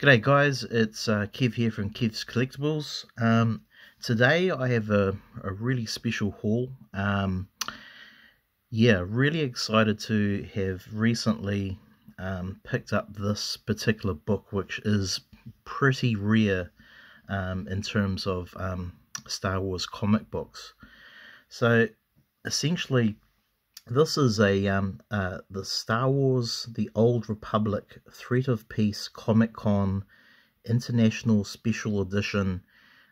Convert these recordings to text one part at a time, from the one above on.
G'day guys, it's Kev here from Kev's Collectibles. Today I have a really special haul. Yeah, really excited to have recently picked up this particular book, which is pretty rare in terms of Star Wars comic books. So essentially this is the Star Wars, The Old Republic, Threat of Peace, Comic-Con, International Special Edition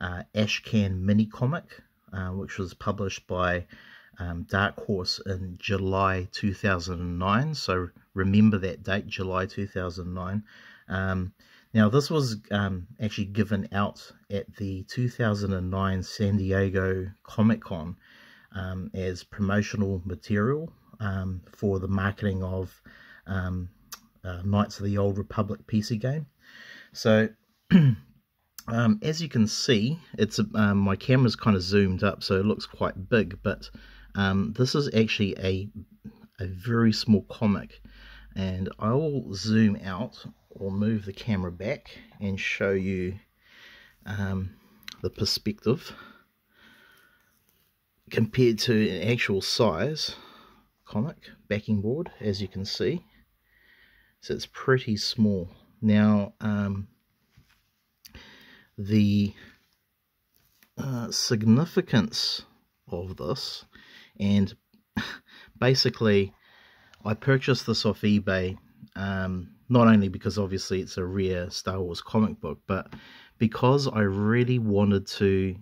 Ashcan mini-comic, which was published by Dark Horse in July 2009. So remember that date, July 2009. Now this was actually given out at the 2009 San Diego Comic-Con. As promotional material for the marketing of Knights of the Old Republic PC game. So as you can see, it's my camera's kind of zoomed up, so it looks quite big, but this is actually a very small comic, and I will zoom out or move the camera back and show you the perspective. Compared to an actual size comic backing board, as you can see, so it's pretty small. Now the significance of this, and basically I purchased this off eBay, not only because obviously it's a rare Star Wars comic book, but because I really wanted to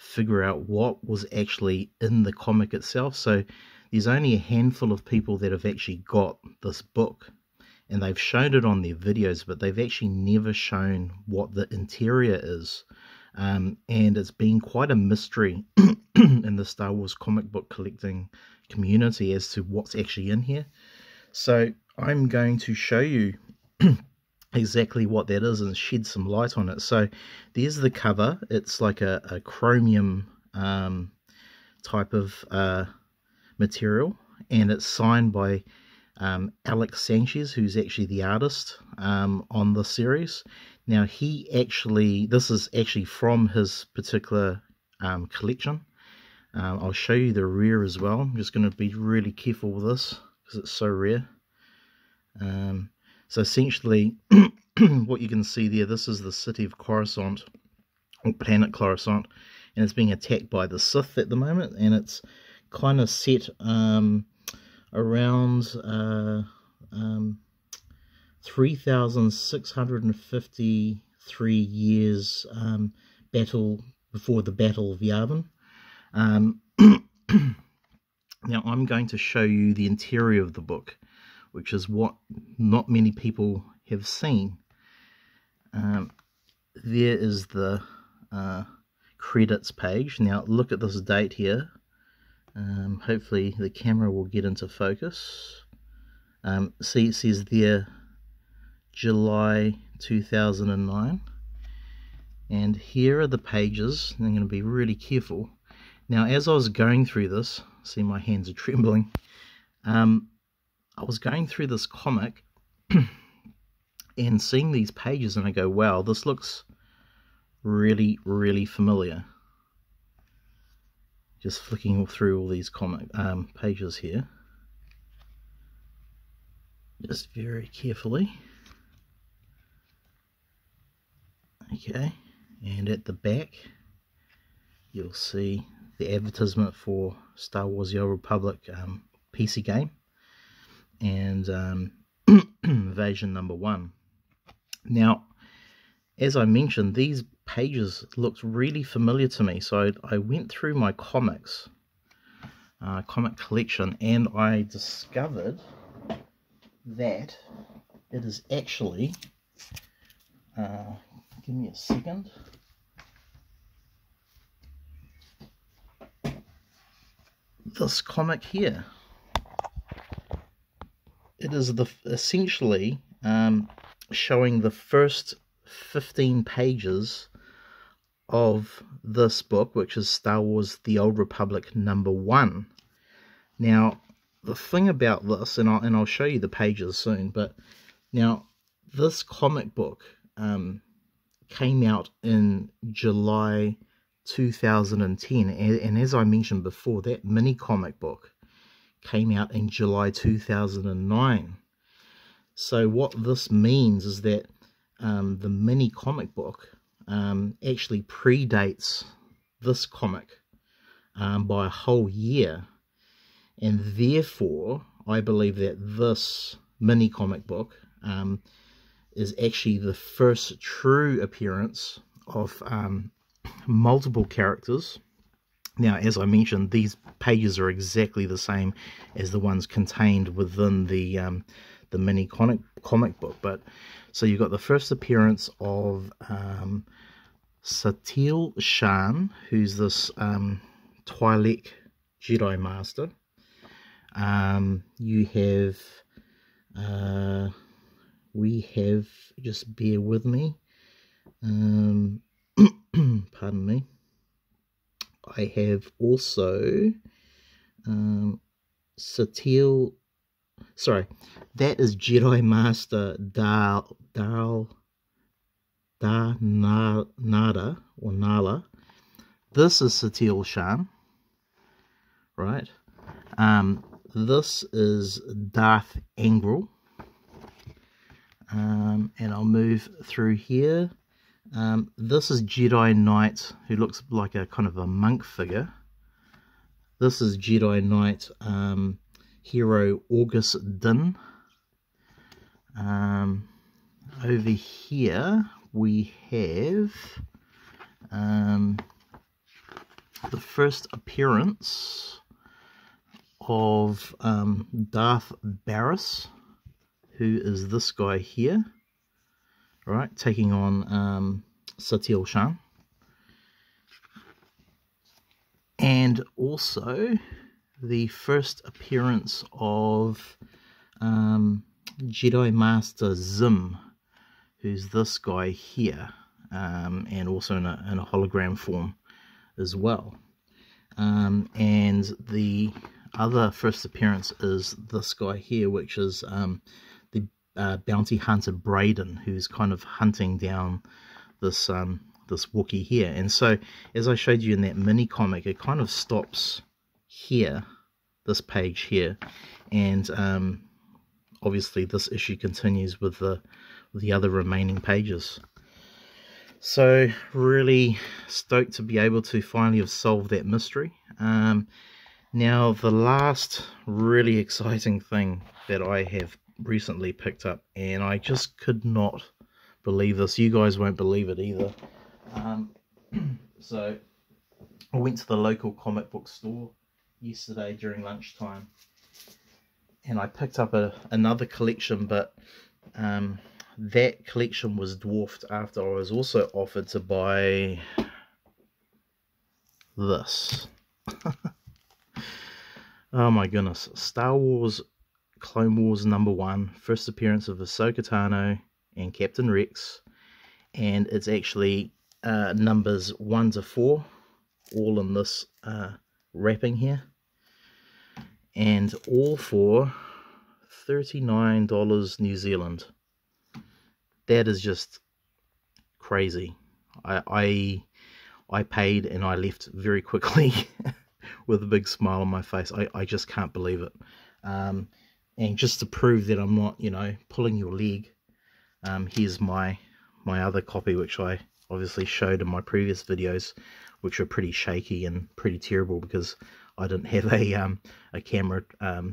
figure out what was actually in the comic itself. So there's only a handful of people that have actually got this book, and they've shown it on their videos, but they've actually never shown what the interior is, and it's been quite a mystery in the Star Wars comic book collecting community as to what's actually in here. So I'm going to show you exactly what that is and shed some light on it. So there's the cover. It's like a chromium type of material, and it's signed by Alex Sanchez, who's actually the artist on the series. Now he actually, this is actually from his particular collection. I'll show you the rare as well. I'm just going to be really careful with this because it's so rare. So essentially, what you can see there, this is the city of Coruscant, or planet Coruscant, and it's being attacked by the Sith at the moment, and it's kind of set around 3,653 years battle before the Battle of Yavin. Now, I'm going to show you the interior of the book, which is what not many people have seen. There is the credits page. Now look at this date here. Hopefully the camera will get into focus. See, it says there July 2009. And here are the pages. I'm going to be really careful. Now as I was going through this, see my hands are trembling. I was going through this comic and seeing these pages, and I go, wow, this looks really, really familiar. Just flicking through all these comic pages here, just very carefully. Okay, and at the back you'll see the advertisement for Star Wars The Old Republic PC game, and invasion #1. Now, as I mentioned, these pages looked really familiar to me, so I went through my comics, comic collection, and I discovered that it is actually, give me a second, this comic here. It is essentially showing the first 15 pages of this book, which is Star Wars The Old Republic #1. Now, the thing about this, and I'll show you the pages soon, but now This comic book came out in July 2010, and as I mentioned before, that mini comic book came out in July 2009. So what this means is that the mini comic book actually predates this comic by a whole year, and therefore I believe that this mini comic book is actually the first true appearance of multiple characters. Now, as I mentioned, these pages are exactly the same as the ones contained within the mini comic book. But so you've got the first appearance of Satele Shan, who's this Twi'lek Jedi Master. You have just bear with me, pardon me, I have also that is Jedi Master Nala. This is Satele Shan, right? This is Darth Angrel. And I'll move through here. This is Jedi Knight, who looks like a kind of a monk figure. This is Jedi Knight Hero August Din. Over here we have the first appearance of Darth Barris, who is this guy here, right, taking on Satele Shan. And also the first appearance of Jedi Master Zim, who's this guy here, and also in a hologram form as well. And the other first appearance is this guy here, which is bounty hunter Braden, who's kind of hunting down this this Wookiee here. And so, as I showed you in that mini comic, it kind of stops here, this page here, and obviously this issue continues with the other remaining pages. So really stoked to be able to finally have solved that mystery. Now the last really exciting thing that I have recently picked up, and I just could not believe this, you guys won't believe it either, so I went to the local comic book store yesterday during lunchtime, and I picked up another collection, but that collection was dwarfed after I was also offered to buy this. Oh my goodness. Star Wars Clone Wars #1, first appearance of Ahsoka Tano and Captain Rex, and it's actually numbers 1 to 4, all in this wrapping here, and all for $39 New Zealand. That is just crazy. I paid and I left very quickly with a big smile on my face. I just can't believe it. And just to prove that I'm not, you know, pulling your leg, here's my other copy, which I obviously showed in my previous videos, which were pretty shaky and pretty terrible because I didn't have a camera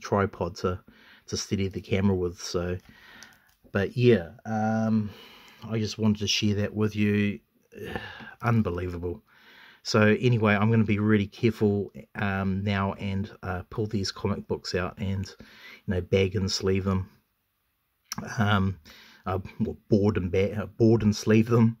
tripod to steady the camera with. So, but yeah, I just wanted to share that with you. Unbelievable. So anyway, I'm going to be really careful now and pull these comic books out and, you know, bag and sleeve them, board and sleeve them,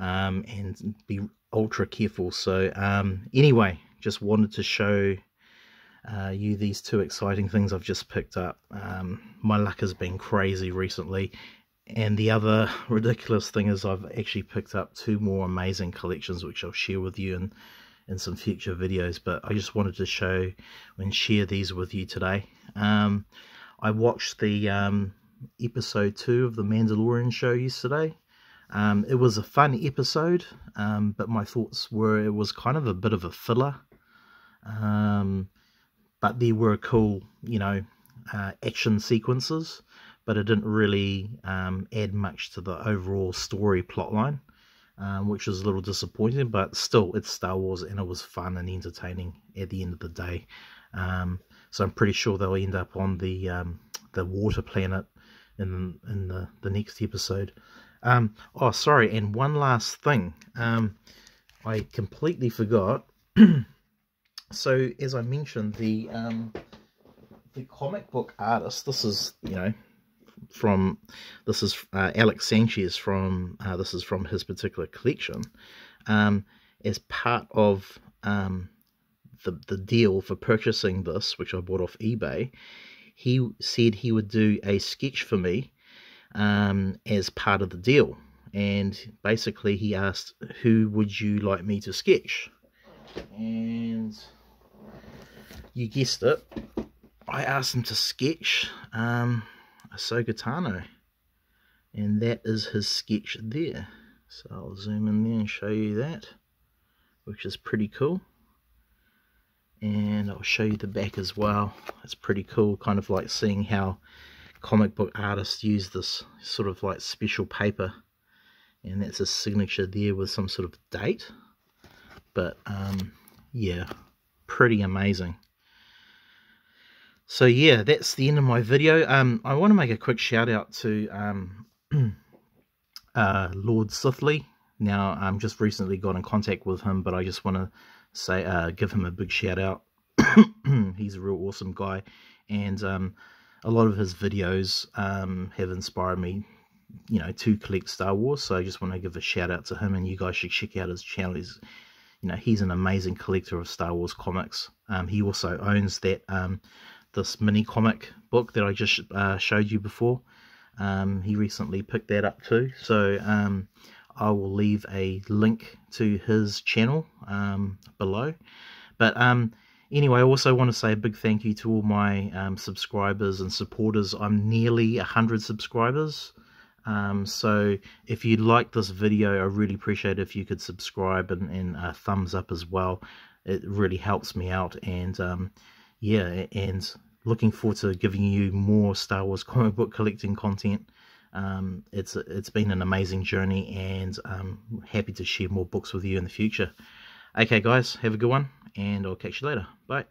and be ultra careful. So anyway, just wanted to show you these two exciting things I've just picked up. My luck has been crazy recently. And the other ridiculous thing is I've actually picked up 2 more amazing collections, which I'll share with you in some future videos. But I just wanted to show and share these with you today. I watched episode 2 of the Mandalorian show yesterday. It was a fun episode, but my thoughts were it was kind of a bit of a filler. But there were cool, action sequences, but it didn't really add much to the overall story plotline, which was a little disappointing. But still, it's Star Wars, and it was fun and entertaining at the end of the day. So I'm pretty sure they'll end up on the water planet in the next episode. Oh, sorry, and one last thing. I completely forgot. So, as I mentioned, the comic book artist, this is, Alex Sanchez from, this is from his particular collection, as part of the deal for purchasing this, which I bought off eBay, he said he would do a sketch for me as part of the deal. And basically he asked, who would you like me to sketch? And you guessed it, I asked him to sketch Ahsoka Tano, and that is his sketch there. So I'll zoom in there and show you that, which is pretty cool. And I'll show you the back as well. It's pretty cool, kind of like seeing how comic book artists use this sort of like special paper, and that's a signature there with some sort of date. But yeah, pretty amazing. So yeah, that's the end of my video. I want to make a quick shout out to Lord Sithley. Now, I'm just recently got in contact with him, but I just want to say give him a big shout out. He's a real awesome guy, and a lot of his videos have inspired me, to collect Star Wars. So I just want to give a shout out to him, and you guys should check out his channel. He's an amazing collector of Star Wars comics. He also owns that this mini comic book that I just showed you before. He recently picked that up too. So I will leave a link to his channel below. But anyway, I also want to say a big thank you to all my subscribers and supporters. I'm nearly 100 subscribers. So if you like this video, I really appreciate if you could subscribe and thumbs up as well. It really helps me out, and yeah, and looking forward to giving you more Star Wars comic book collecting content. It's been an amazing journey, and I'm happy to share more books with you in the future. Okay guys, have a good one, and I'll catch you later. Bye.